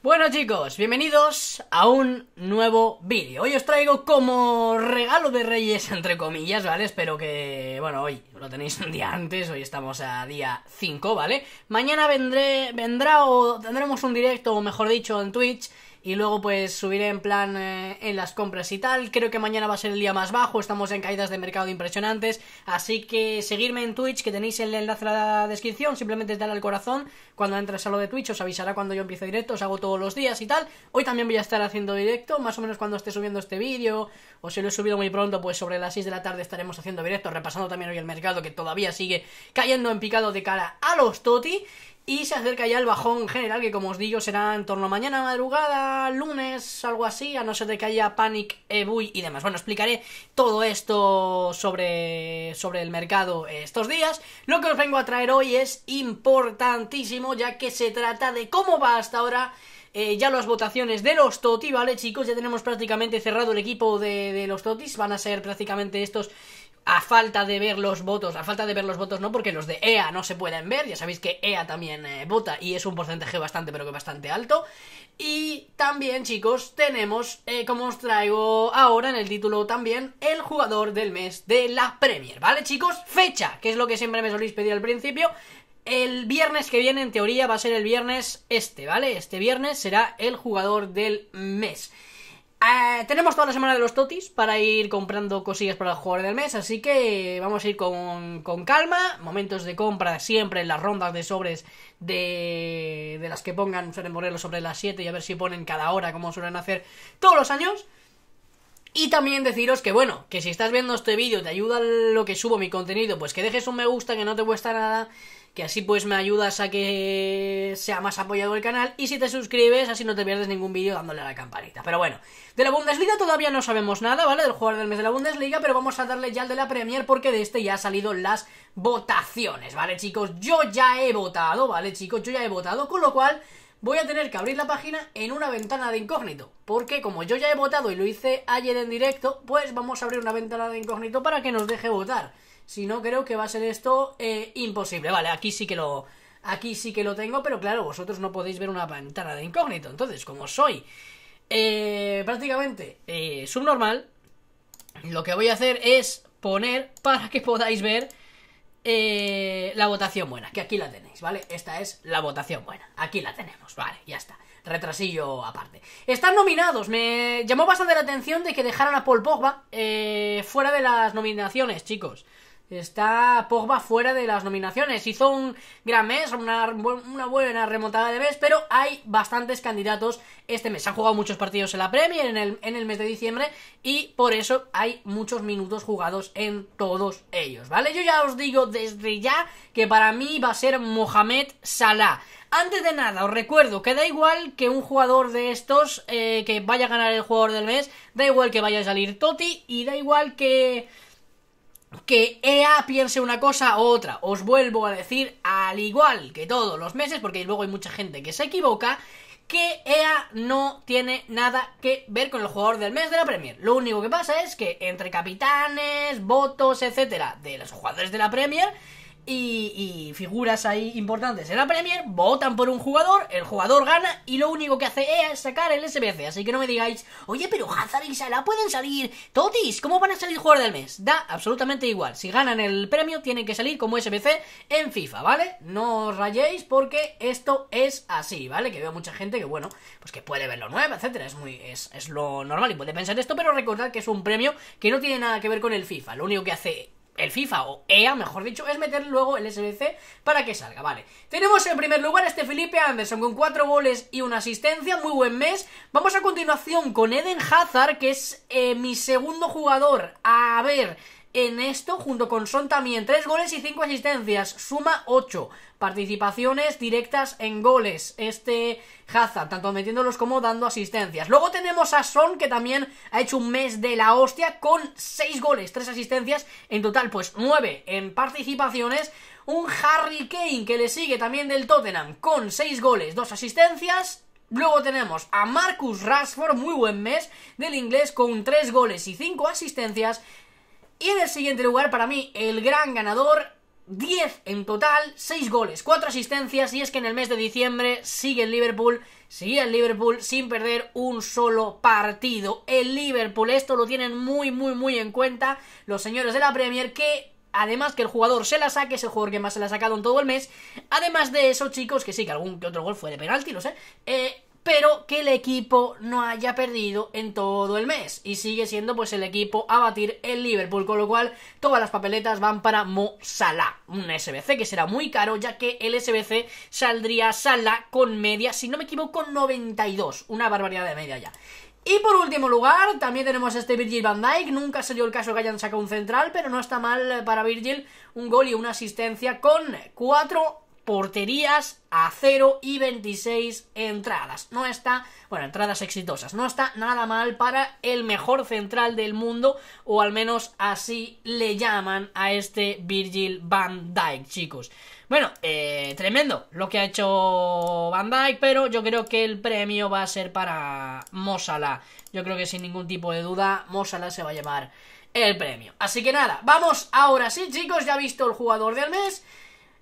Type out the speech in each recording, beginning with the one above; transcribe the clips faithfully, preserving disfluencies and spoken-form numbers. Bueno chicos, bienvenidos a un nuevo vídeo. Hoy os traigo como regalo de Reyes, entre comillas, ¿vale? Espero que... bueno, hoy lo tenéis un día antes, hoy estamos a día cinco, ¿vale? Mañana vendré, vendrá o tendremos un directo, o mejor dicho, en Twitch. Y luego pues subiré en plan eh, en las compras y tal. Creo que mañana va a ser el día más bajo, estamos en caídas de mercado impresionantes. Así que seguirme en Twitch, que tenéis el enlace en la descripción. Simplemente dale al corazón cuando entres a lo de Twitch, os avisará cuando yo empiece directo. Os hago todos los días y tal. Hoy también voy a estar haciendo directo, más o menos cuando esté subiendo este vídeo, o si lo he subido muy pronto, pues sobre las seis de la tarde estaremos haciendo directo, repasando también hoy el mercado, que todavía sigue cayendo en picado de cara a los Toti. Y se acerca ya el bajón general, que como os digo será en torno a mañana, madrugada, lunes, algo así, a no ser de que haya panic, ebuy y demás. Bueno, explicaré todo esto sobre, sobre el mercado estos días. Lo que os vengo a traer hoy es importantísimo, ya que se trata de cómo va hasta ahora... Eh, ya las votaciones de los Toti, ¿vale, chicos? Ya tenemos prácticamente cerrado el equipo de, de los Totis. Van a ser prácticamente estos a falta de ver los votos. A falta de ver los votos no, porque los de E A no se pueden ver. Ya sabéis que E A también eh, vota y es un porcentaje bastante, pero que bastante alto. Y también, chicos, tenemos, eh, como os traigo ahora en el título también, el jugador del mes de la Premier, ¿vale, chicos? Fecha, que es lo que siempre me solís pedir al principio. El viernes que viene, en teoría, va a ser el viernes este, ¿vale? Este viernes será el jugador del mes. Eh, tenemos toda la semana de los totis para ir comprando cosillas para el jugador del mes, así que vamos a ir con, con calma. Momentos de compra siempre en las rondas de sobres de, de las que pongan, suelen ponerlo sobre las siete y a ver si ponen cada hora, como suelen hacer todos los años. Y también deciros que, bueno, que si estás viendo este vídeo, te ayuda lo que subo mi contenido, pues que dejes un me gusta, que no te cuesta nada, que así pues me ayudas a que sea más apoyado el canal. Y si te suscribes, así no te pierdes ningún vídeo, dándole a la campanita. Pero bueno, de la Bundesliga todavía no sabemos nada, ¿vale? Del jugador del mes de la Bundesliga, pero vamos a darle ya al de la Premier, porque de este ya han salido las votaciones, ¿vale, chicos? Yo ya he votado, ¿vale, chicos? Yo ya he votado, con lo cual... voy a tener que abrir la página en una ventana de incógnito, porque como yo ya he votado y lo hice ayer en directo, pues vamos a abrir una ventana de incógnito para que nos deje votar. Si no, creo que va a ser esto eh, imposible. Vale, aquí sí que lo... aquí sí que lo tengo, pero claro, vosotros no podéis ver una ventana de incógnito. Entonces, como soy eh, prácticamente eh, subnormal, lo que voy a hacer es poner para que podáis ver... Eh, la votación buena, que aquí la tenéis, ¿vale? Esta es la votación buena, aquí la tenemos, vale, ya está, retrasillo aparte. Están nominados, me llamó bastante la atención de que dejaran a Paul Pogba eh, fuera de las nominaciones, chicos. Está Pogba fuera de las nominaciones, hizo un gran mes, una, una buena remontada de mes, pero hay bastantes candidatos este mes. Se han jugado muchos partidos en la Premier en el, en el mes de diciembre y por eso hay muchos minutos jugados en todos ellos, ¿vale? Yo ya os digo desde ya que para mí va a ser Mohamed Salah. Antes de nada, os recuerdo que da igual que un jugador de estos, eh, que vaya a ganar el jugador del mes, da igual que vaya a salir Toti y da igual que... que E A piense una cosa u otra. Os vuelvo a decir, al igual que todos los meses, porque luego hay mucha gente que se equivoca, que E A no tiene nada que ver con el jugador del mes de la Premier. Lo único que pasa es que entre capitanes, votos, etcétera, de los jugadores de la Premier y, y figuras ahí importantes en la Premier, votan por un jugador, el jugador gana y lo único que hace E A es sacar el S B C. Así que no me digáis, oye, pero Hazard y Salah pueden salir totis, ¿cómo van a salir jugador del mes? Da absolutamente igual, si ganan el premio tienen que salir como S B C en FIFA, ¿vale? No os rayéis porque esto es así, ¿vale? Que veo mucha gente que, bueno, pues que puede ver lo nuevo, etcétera, es muy es, es lo normal y puede pensar esto, pero recordad que es un premio que no tiene nada que ver con el FIFA, lo único que hace... el FIFA o E A, mejor dicho, es meter luego el S B C para que salga, vale. Tenemos en primer lugar este Felipe Anderson con cuatro goles y una asistencia, muy buen mes. Vamos a continuación con Eden Hazard, que es eh, mi segundo jugador a ver en esto, junto con Son también, tres goles y cinco asistencias, suma ocho participaciones directas en goles, este Hazard, tanto metiéndolos como dando asistencias. Luego tenemos a Son, que también ha hecho un mes de la hostia, con seis goles, tres asistencias, en total pues nueve en participaciones. Un Harry Kane, que le sigue también del Tottenham, con seis goles, dos asistencias. Luego tenemos a Marcus Rashford, muy buen mes, del inglés, con tres goles y cinco asistencias. Y en el siguiente lugar, para mí, el gran ganador, diez en total, seis goles, cuatro asistencias, y es que en el mes de diciembre sigue el Liverpool, sigue el Liverpool sin perder un solo partido. El Liverpool, esto lo tienen muy, muy, muy en cuenta los señores de la Premier, que además que el jugador se la saque, es el jugador que más se la ha sacado en todo el mes, además de eso, chicos, que sí, que algún que otro gol fue de penalti, no sé, eh... pero que el equipo no haya perdido en todo el mes, y sigue siendo pues el equipo a batir el Liverpool, con lo cual todas las papeletas van para Mo Salah, un S B C que será muy caro, ya que el S B C saldría Salah con media, si no me equivoco, noventa y dos, una barbaridad de media ya. Y por último lugar, también tenemos este Virgil van Dijk. Nunca se dio el caso que hayan sacado un central, pero no está mal para Virgil, un gol y una asistencia con cuatro porterías a cero y veintiséis entradas. No está, bueno, entradas exitosas. No está nada mal para el mejor central del mundo, o al menos así le llaman a este Virgil van Dijk, chicos. Bueno, eh, tremendo lo que ha hecho Van Dijk, pero yo creo que el premio va a ser para Mo Salah. Yo creo que sin ningún tipo de duda Mo Salah se va a llevar el premio. Así que nada, vamos ahora sí, chicos, ya visto el jugador del mes.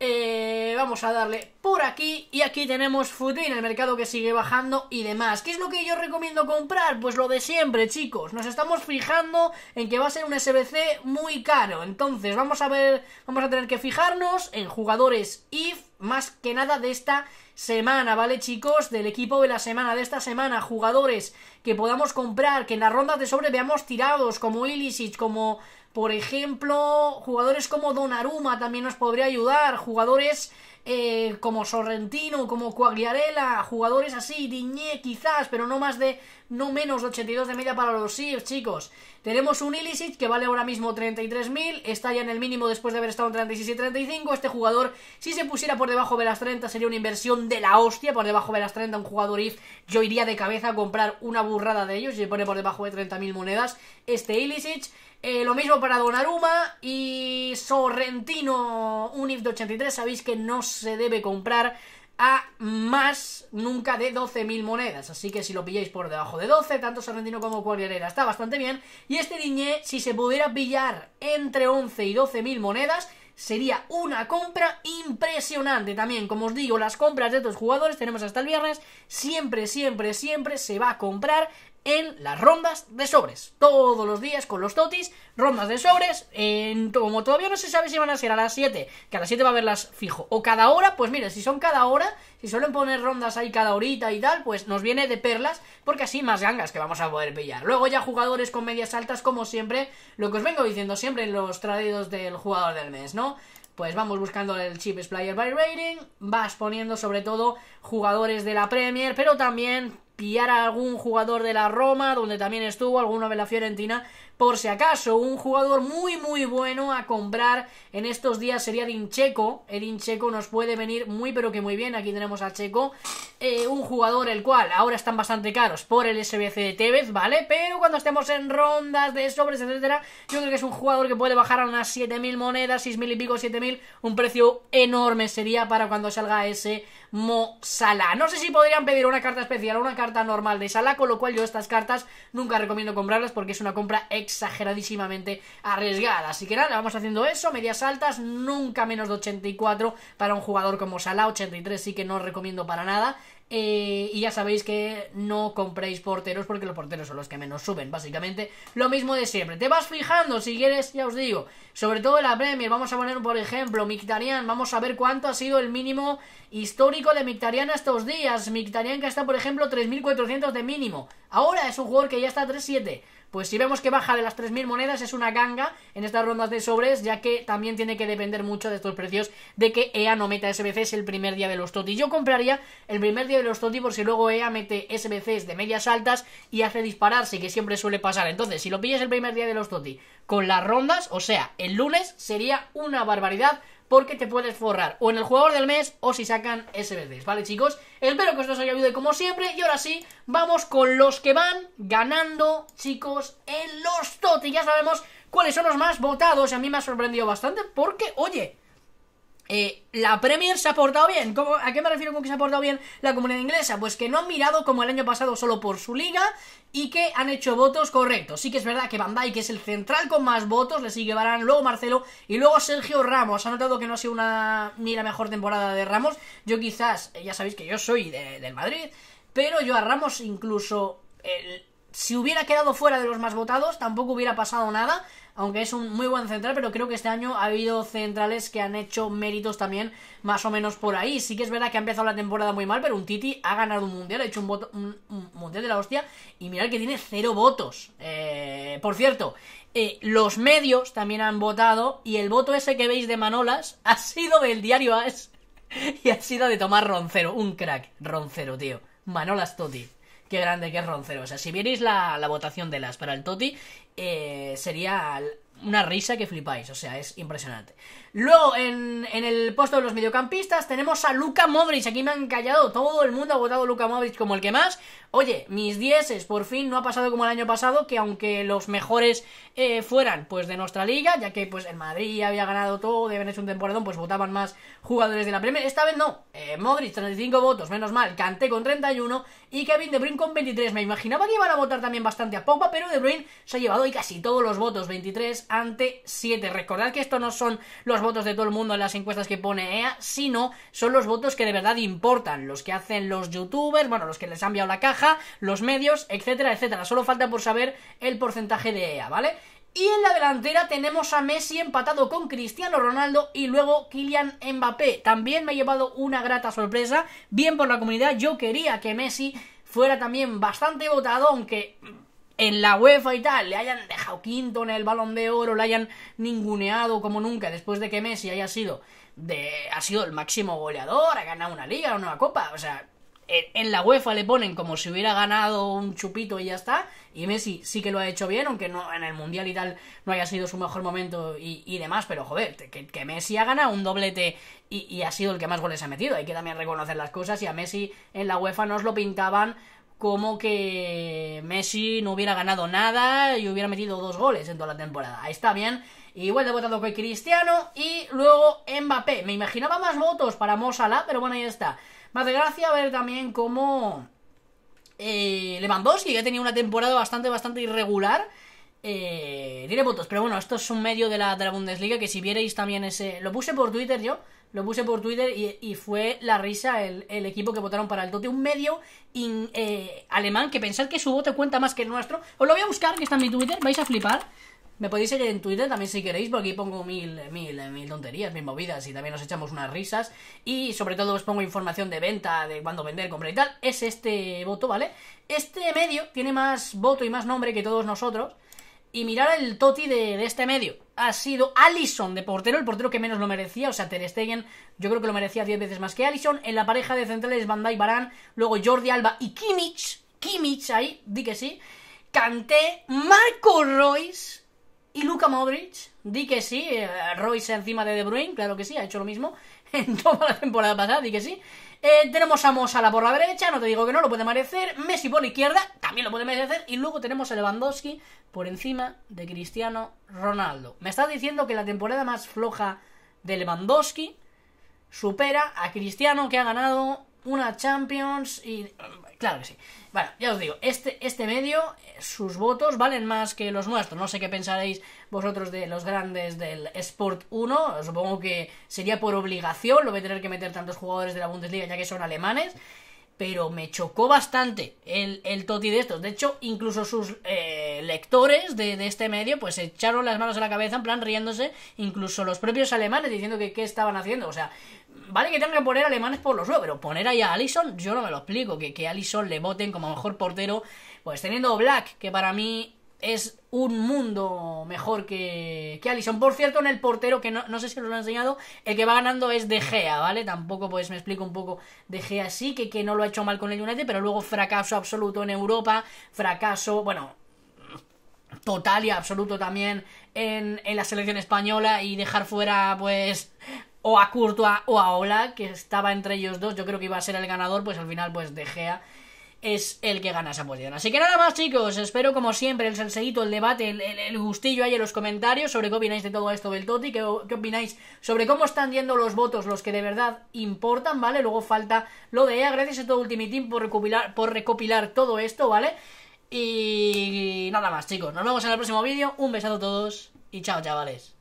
Eh, vamos a darle por aquí, y aquí tenemos Futin, el mercado que sigue bajando y demás. ¿Qué es lo que yo recomiendo comprar? Pues lo de siempre, chicos. Nos estamos fijando en que va a ser un S B C muy caro, entonces vamos a ver, vamos a tener que fijarnos en jugadores I F, más que nada de esta semana, ¿vale, chicos? Del equipo de la semana, de esta semana, jugadores que podamos comprar, que en las rondas de sobre veamos tirados, como Iličić, como... por ejemplo, jugadores como Donnarumma también nos podría ayudar, jugadores eh, como Sorrentino, como Quagliarella, jugadores así, Digné quizás, pero no más de, no menos de ochenta y dos de media para los I F, chicos. Tenemos un Iličić que vale ahora mismo treinta y tres mil, está ya en el mínimo después de haber estado en treinta y seis y treinta y cinco, este jugador si se pusiera por debajo de las treinta sería una inversión de la hostia, por debajo de las treinta un jugador I F, yo iría de cabeza a comprar una burrada de ellos, si se pone por debajo de treinta mil monedas, este Iličić. Eh, lo mismo para Donnarumma y Sorrentino, un I F de ochenta y tres, sabéis que no se debe comprar a más nunca de doce mil monedas, así que si lo pilláis por debajo de doce, tanto Sorrentino como Quagliarella está bastante bien, y este Digné, si se pudiera pillar entre once y doce mil monedas, sería una compra impresionante también. Como os digo, las compras de estos jugadores tenemos hasta el viernes. Siempre, siempre, siempre se va a comprar en las rondas de sobres. Todos los días con los totis, rondas de sobres. En, como todavía no se sabe si van a ser a las siete, que a las siete va a haberlas fijo, o cada hora, pues mira, si son cada hora, si suelen poner rondas ahí cada horita y tal, pues nos viene de perlas, porque así más gangas que vamos a poder pillar. Luego ya jugadores con medias altas, como siempre, lo que os vengo diciendo siempre en los traídos del jugador del mes, ¿no? Pues vamos buscando el cheapest player by rating, vas poniendo sobre todo jugadores de la Premier, pero también pillar a algún jugador de la Roma, donde también estuvo, alguno de la Fiorentina, por si acaso. Un jugador muy muy bueno a comprar en estos días sería Edin Dzeko. Edin Dzeko nos puede venir muy pero que muy bien, aquí tenemos a Dzeko, eh, un jugador el cual ahora están bastante caros por el S B C de Tevez, ¿vale? Pero cuando estemos en rondas de sobres, etcétera, yo creo que es un jugador que puede bajar a unas siete mil monedas, seis mil y pico, siete mil, un precio enorme sería para cuando salga ese Mo Salah. No sé si podrían pedir una carta especial o una carta normal de Salah, con lo cual yo estas cartas nunca recomiendo comprarlas porque es una compra exageradísimamente arriesgada. Así que nada, vamos haciendo eso, medias altas, nunca menos de ochenta y cuatro para un jugador como Salah, ochenta y tres sí que no recomiendo para nada. Eh, y ya sabéis que no compréis porteros porque los porteros son los que menos suben, básicamente lo mismo de siempre. Te vas fijando, si quieres, ya os digo, sobre todo en la Premier, vamos a poner por ejemplo Mkhitaryan, vamos a ver cuánto ha sido el mínimo histórico de Mkhitaryan estos días. Mkhitaryan que está por ejemplo tres mil cuatrocientos de mínimo, ahora es un jugador que ya está a tres siete. Pues si vemos que baja de las tres mil monedas es una ganga en estas rondas de sobres, ya que también tiene que depender mucho de estos precios de que E A no meta S B Cs el primer día de los TOTY. Yo compraría el primer día de los TOTY por si luego E A mete S B Cs de medias altas y hace dispararse, que siempre suele pasar. Entonces, si lo pillas el primer día de los TOTY con las rondas, o sea, el lunes, sería una barbaridad, porque te puedes forrar o en el jugador del mes o si sacan S B Cs, ¿vale, chicos? Espero que esto os haya ayudado como siempre, y ahora sí, vamos con los que van ganando, chicos, en los TOTY. Ya sabemos cuáles son los más votados, a mí me ha sorprendido bastante porque, oye, Eh, la Premier se ha portado bien. ¿Cómo, ¿A qué me refiero con que se ha portado bien la comunidad inglesa? Pues que no han mirado como el año pasado solo por su liga y que han hecho votos correctos. Sí que es verdad que Van Dijk es el central con más votos, le sigue Varane, luego Marcelo y luego Sergio Ramos. Ha notado que no ha sido una ni la mejor temporada de Ramos. Yo quizás, ya sabéis que yo soy de, del Madrid, pero yo a Ramos incluso... El, Si hubiera quedado fuera de los más votados, tampoco hubiera pasado nada, aunque es un muy buen central, pero creo que este año ha habido centrales que han hecho méritos también más o menos por ahí. Sí que es verdad que ha empezado la temporada muy mal, pero un Titi ha ganado un mundial, ha hecho un, voto, un, un mundial de la hostia, y mirad que tiene cero votos. Eh, por cierto, eh, los medios también han votado, y el voto ese que veis de Manolas ha sido del diario AS y ha sido de Tomás Roncero, un crack. Roncero, tío. Manolas Totti. Qué grande que es Roncero. O sea, si vierais la, la votación de las para el Toti, eh, sería una risa que flipáis. O sea, es impresionante. Luego, en, en el puesto de los mediocampistas, tenemos a Luka Modric. Aquí me han callado. Todo el mundo ha votado a Luka Modric como el que más. Oye, mis dieces, por fin, no ha pasado como el año pasado, que aunque los mejores eh, fueran, pues, de nuestra liga, ya que, pues, el Madrid había ganado todo, habían hecho un temporadón, pues, votaban más jugadores de la Premier. Esta vez no. Eh, Modric, treinta y cinco votos, menos mal. Kanté con treinta y uno y Kevin De Bruyne con veintitrés. Me imaginaba que iban a votar también bastante a Pogba, pero De Bruyne se ha llevado hoy casi todos los votos, veintitrés ante siete. Recordad que estos no son los votos de todo el mundo en las encuestas que pone E A, sino son los votos que de verdad importan, los que hacen los youtubers, bueno, los que les han enviado la caja, los medios, etcétera, etcétera. Solo falta por saber el porcentaje de E A, ¿vale? Y en la delantera tenemos a Messi empatado con Cristiano Ronaldo y luego Kylian Mbappé. También me ha llevado una grata sorpresa, bien por la comunidad. Yo quería que Messi fuera también bastante votado, aunque en la UEFA y tal le hayan dejado quinto en el Balón de Oro, le hayan ninguneado como nunca después de que Messi haya sido, de, ha sido el máximo goleador, ha ganado una liga, una nueva copa, o sea... En la UEFA le ponen como si hubiera ganado un chupito y ya está. Y Messi sí que lo ha hecho bien, aunque no en el Mundial y tal no haya sido su mejor momento y, y demás. Pero joder, que, que Messi ha ganado un doblete y, y ha sido el que más goles ha metido. Hay que también reconocer las cosas, y a Messi en la UEFA nos lo pintaban como que Messi no hubiera ganado nada y hubiera metido dos goles en toda la temporada. Ahí está bien. Igual de votado que Cristiano y luego Mbappé. Me imaginaba más votos para Mo Salah, pero bueno, ahí está. Me hace gracia ver también cómo eh, Lewandowski, que ha tenido una temporada bastante, bastante irregular, eh, tiene votos. Pero bueno, esto es un medio de la, de la Bundesliga, que si vierais también ese... Lo puse por Twitter yo, lo puse por Twitter y, y fue la risa el, el equipo que votaron para el Toti. Un medio in, eh, alemán, que pensad que su voto cuenta más que el nuestro. Os lo voy a buscar, que está en mi Twitter, vais a flipar. Me podéis seguir en Twitter también si queréis, porque aquí pongo mil, mil, mil tonterías, mil movidas, y también nos echamos unas risas. Y sobre todo os pongo información de venta, de cuándo vender, comprar y tal. Es este voto, ¿vale? Este medio tiene más voto y más nombre que todos nosotros. Y mirar el Toti de, de este medio. Ha sido Alisson de portero, el portero que menos lo merecía. O sea, Ter Stegen yo creo que lo merecía diez veces más que Alisson. En la pareja de centrales Van Dijk, Varane, luego Jordi Alba y Kimmich. Kimmich ahí, di que sí. Kanté, Marco Reus... Y Luka Modric, di que sí, eh, Royce encima de De Bruyne, claro que sí, ha hecho lo mismo en toda la temporada pasada, di que sí. Eh, tenemos a Mo Salah por la derecha, no te digo que no, lo puede merecer. Messi por la izquierda, también lo puede merecer. Y luego tenemos a Lewandowski por encima de Cristiano Ronaldo. Me estás diciendo que la temporada más floja de Lewandowski supera a Cristiano, que ha ganado una Champions y... Claro que sí. Bueno, ya os digo, este, este medio, sus votos valen más que los nuestros. No sé qué pensaréis vosotros de los grandes del Sport uno. Supongo que sería por obligación, lo voy a tener que meter tantos jugadores de la Bundesliga, ya que son alemanes. Pero me chocó bastante el, el Toti de estos. De hecho, incluso sus eh, lectores de, de este medio, pues se echaron las manos a la cabeza, en plan riéndose. Incluso los propios alemanes diciendo que qué estaban haciendo. O sea, vale que tengan que poner alemanes por los huevos, pero poner ahí a Alisson, yo no me lo explico. Que, que Alisson le voten como mejor portero, pues teniendo Black, que para mí es un mundo mejor que, que Alisson. Por cierto, en el portero, que no, no sé si os lo he enseñado, el que va ganando es De Gea, ¿vale? Tampoco, pues, me explico un poco. De Gea sí, que, que no lo ha hecho mal con el United, pero luego fracaso absoluto en Europa, fracaso, bueno, total y absoluto también en, en la selección española, y dejar fuera, pues... o a Courtois o a Ola, que estaba entre ellos dos, yo creo que iba a ser el ganador, pues al final, pues De Gea. es el que gana esa posición. Así que nada más, chicos, espero como siempre el salseíto, el debate, el, el, el gustillo ahí en los comentarios sobre qué opináis de todo esto del Toti, qué, qué opináis sobre cómo están yendo los votos, los que de verdad importan, ¿vale? Luego falta lo de E A, gracias a todo Ultimate Team por recopilar, por recopilar todo esto, ¿vale? Y nada más, chicos, nos vemos en el próximo vídeo, un besazo a todos y chao, chavales.